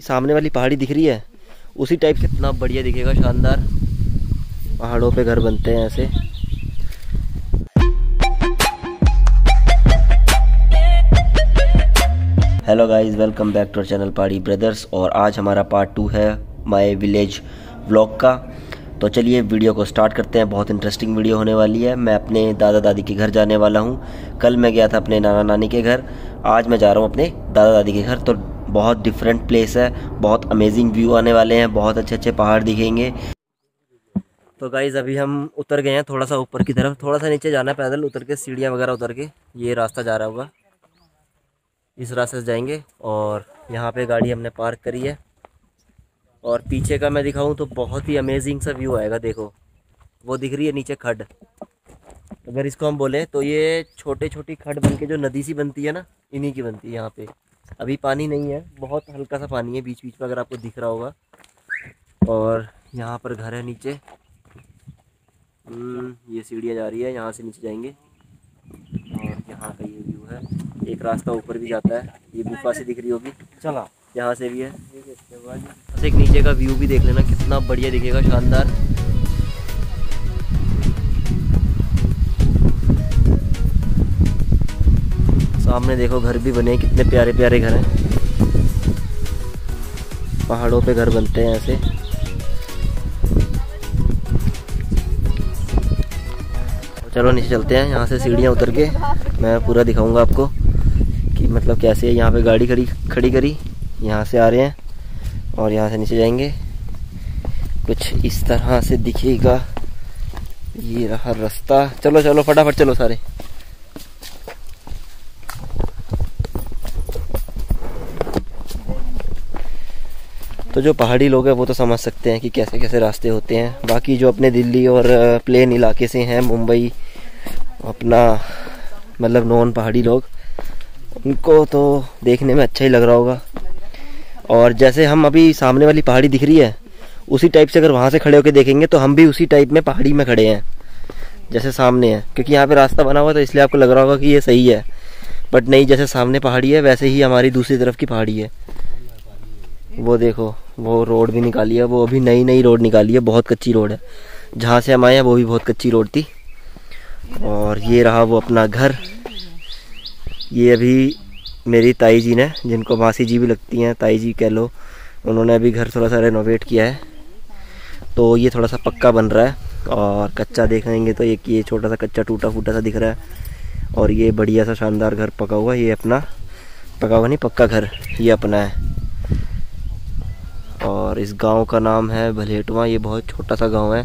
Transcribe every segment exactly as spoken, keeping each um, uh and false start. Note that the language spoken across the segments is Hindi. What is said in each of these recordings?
सामने वाली पहाड़ी दिख रही है, उसी टाइप से इतना बढ़िया दिखेगा, शानदार। पहाड़ों पे घर बनते हैं ऐसे। Hello guys, welcome back to our channel Pahadi brothers. और आज हमारा पार्ट टू है माय विलेज व्लॉग का। तो चलिए वीडियो को स्टार्ट करते हैं। बहुत इंटरेस्टिंग वीडियो होने वाली है। मैं अपने दादा दादी के घर जाने वाला हूँ। कल मैं गया था अपने नाना नानी के घर, आज मैं जा रहा हूँ अपने दादा दादी के घर। तो बहुत डिफरेंट प्लेस है, बहुत अमेजिंग व्यू आने वाले हैं, बहुत अच्छे अच्छे पहाड़ दिखेंगे। तो गाइज़ अभी हम उतर गए हैं थोड़ा सा ऊपर की तरफ, थोड़ा सा नीचे जाना है पैदल उतर के, सीढ़ियाँ वगैरह उतर के। ये रास्ता जा रहा होगा, इस रास्ते से जाएंगे। और यहाँ पे गाड़ी हमने पार्क करी है। और पीछे का मैं दिखाऊँ तो बहुत ही अमेजिंग सा व्यू आएगा। देखो वो दिख रही है नीचे खड्ड, अगर इसको हम बोलें तो ये छोटे छोटी खड्ड बन के जो नदी सी बनती है ना, इन्हीं की बनती है। यहाँ पर अभी पानी नहीं है, बहुत हल्का सा पानी है बीच बीच में, अगर आपको दिख रहा होगा। और यहाँ पर घर है नीचे, ये सीढ़ियाँ जा रही है, यहाँ से नीचे जाएंगे। और यहाँ का ये व्यू है, एक रास्ता ऊपर भी जाता है, ये गुफा से दिख रही होगी, चला यहाँ से भी है। बस एक नीचे का व्यू भी देख लेना, कितना बढ़िया दिखेगा, शानदार। सामने देखो घर भी बने हैं, कितने प्यारे प्यारे घर हैं। पहाड़ों पे घर बनते हैं ऐसे। चलो नीचे चलते हैं, यहाँ से सीढ़ियाँ उतर के मैं पूरा दिखाऊंगा आपको कि मतलब कैसे है। यहाँ पे गाड़ी खड़ी खड़ी करी, यहाँ से आ रहे हैं और यहाँ से नीचे जाएंगे। कुछ इस तरह से दिखेगा, ये रहा रास्ता। चलो चलो फटाफट चलो सारे। तो जो पहाड़ी लोग हैं वो तो समझ सकते हैं कि कैसे कैसे रास्ते होते हैं। बाकी जो अपने दिल्ली और प्लेन इलाके से हैं, मुंबई अपना मतलब नॉन पहाड़ी लोग, उनको तो देखने में अच्छा ही लग रहा होगा। और जैसे हम अभी सामने वाली पहाड़ी दिख रही है, उसी टाइप से अगर वहाँ से खड़े होकर देखेंगे तो हम भी उसी टाइप में पहाड़ी में खड़े हैं जैसे सामने है। क्योंकि यहाँ पर रास्ता बना हुआ है तो इसलिए आपको लग रहा होगा कि ये सही है, बट नहीं। जैसे सामने पहाड़ी है वैसे ही हमारी दूसरी तरफ की पहाड़ी है। वो देखो वो रोड भी निकाली है, वो अभी नई नई रोड निकाली है, बहुत कच्ची रोड है। जहाँ से हम आए हैं वो भी बहुत कच्ची रोड थी। और ये रहा वो अपना घर। ये अभी मेरी ताई जी ने, जिनको मासी जी भी लगती हैं, ताई जी कह लो, उन्होंने अभी घर थोड़ा सा रेनोवेट किया है तो ये थोड़ा सा पक्का बन रहा है। और कच्चा देखेंगे तो एक ये छोटा सा कच्चा टूटा फूटा सा दिख रहा है। और ये बढ़िया सा शानदार घर पका हुआ, ये अपना पका हुआ नहीं पक्का घर, ये अपना है। और इस गांव का नाम है भलेटवा। ये बहुत छोटा सा गांव है,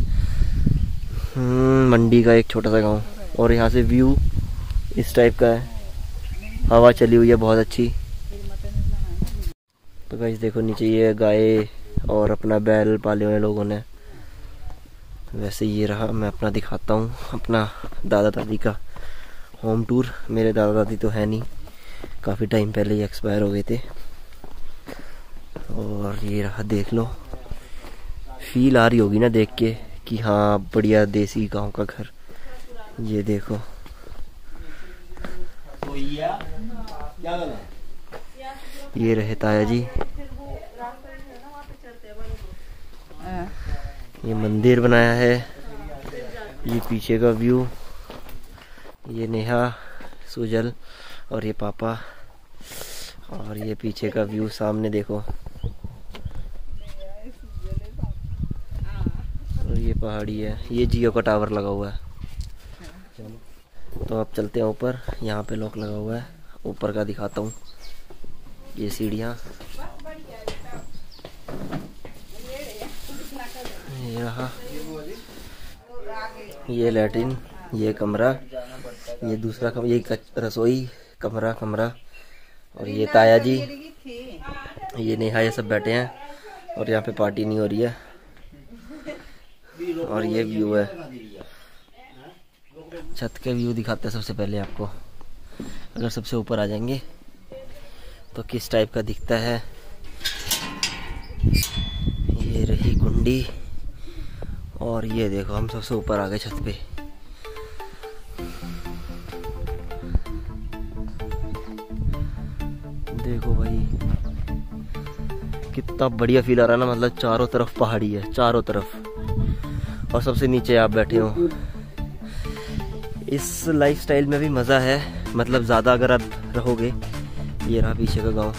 मंडी का एक छोटा सा गांव। और यहाँ से व्यू इस टाइप का है, हवा चली हुई है बहुत अच्छी। तो गाइस देखो नीचे ये गाय और अपना बैल पाले हुए लोगों ने। वैसे ये रहा, मैं अपना दिखाता हूँ अपना दादा दादी का होम टूर। मेरे दादा दादी तो है नहीं, काफ़ी टाइम पहले ही एक्सपायर हो गए थे। और ये रहा, देख लो, फील आ रही होगी ना देख के कि हाँ बढ़िया देसी गांव का घर। ये देखो ये रहे ताया जी। ये मंदिर बनाया है, ये पीछे का व्यू, ये नेहा सुजल और ये पापा। और ये पीछे का व्यू सामने देखो। और ये पहाड़ी है, ये जियो का टावर लगा हुआ है। तो अब चलते हैं ऊपर, यहाँ पे लॉक लगा हुआ है, ऊपर का दिखाता हूँ। ये सीढ़ियाँ, ये रहा, ये लैट्रिन, ये कमरा, ये दूसरा कमरा, ये रसोई कमरा कमरा और ये ताया जी, ये नेहा, ये सब बैठे हैं। और यहाँ पे पार्टी नहीं हो रही है। और ये व्यू है, छत के व्यू दिखाते हैं सबसे पहले आपको। अगर सबसे ऊपर आ जाएंगे तो किस टाइप का दिखता है। ये रही कुंडी। और ये देखो हम सबसे ऊपर आ गए छत पे। देखो भाई कितना बढ़िया फील आ रहा है ना, मतलब चारों तरफ पहाड़ी है, चारों तरफ, और सबसे नीचे आप बैठे हो। इस लाइफस्टाइल में भी मज़ा है, मतलब ज़्यादा अगर आप रहोगे। ये रहा पीछे का गांव।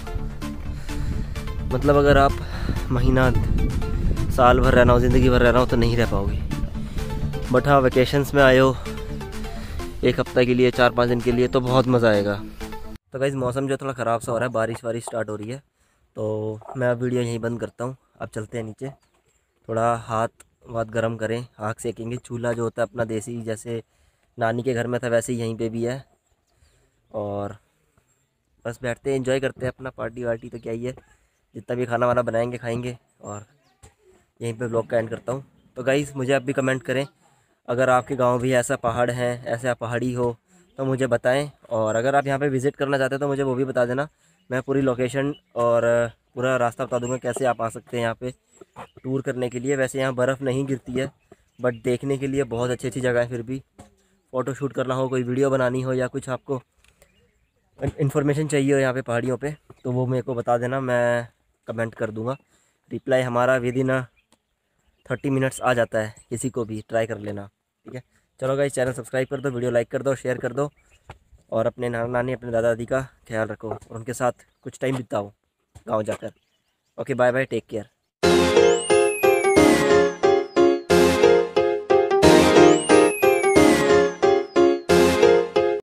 मतलब अगर आप महीना साल भर रहना हो, ज़िंदगी भर रहना हो तो नहीं रह पाओगे, बट हाँ वेकेशंस में आए हो एक हफ्ता के लिए, चार पाँच दिन के लिए, तो बहुत मज़ा आएगा। तो गाइस मौसम जो थोड़ा ख़राब सा हो रहा है, बारिश वारिश स्टार्ट हो रही है, तो मैं वीडियो यहीं बंद करता हूँ। अब चलते हैं नीचे, थोड़ा हाथ वाथ गर्म करें, आग सेकेंगे। चूल्हा जो होता है अपना देसी, जैसे नानी के घर में था वैसे ही यहीं पे भी है, और बस बैठते हैं, एंजॉय करते हैं अपना। पार्टी वार्टी तो क्या ही है, जितना भी खाना वाना बनाएंगे खाएंगे, और यहीं पे व्लॉग का एंड करता हूँ। तो गाइस मुझे आप भी कमेंट करें, अगर आपके गांव भी ऐसा पहाड़ हैं, ऐसे आप पहाड़ी हो तो मुझे बताएं, और अगर आप यहाँ पर विज़िट करना चाहते हैं तो मुझे वो भी बता देना। मैं पूरी लोकेशन और पूरा रास्ता बता दूँगा कैसे आप आ सकते हैं यहाँ पर टूर करने के लिए। वैसे यहाँ बर्फ़ नहीं गिरती है, बट देखने के लिए बहुत अच्छी अच्छी जगह है। फिर भी फ़ोटो शूट करना हो, कोई वीडियो बनानी हो, या कुछ आपको इन्फॉर्मेशन चाहिए हो यहाँ पे पहाड़ियों पे, तो वो मेरे को बता देना, मैं कमेंट कर दूँगा। रिप्लाई हमारा विदिन थर्टी मिनट्स आ जाता है, किसी को भी ट्राई कर लेना, ठीक है। चलो गाइस चैनल सब्सक्राइब कर दो, वीडियो लाइक कर दो, शेयर कर दो, और अपने नाना नानी अपने दादा दादी का ख्याल रखो, और उनके साथ कुछ टाइम बिताओ गाँव जाकर। Okay bye bye, take care.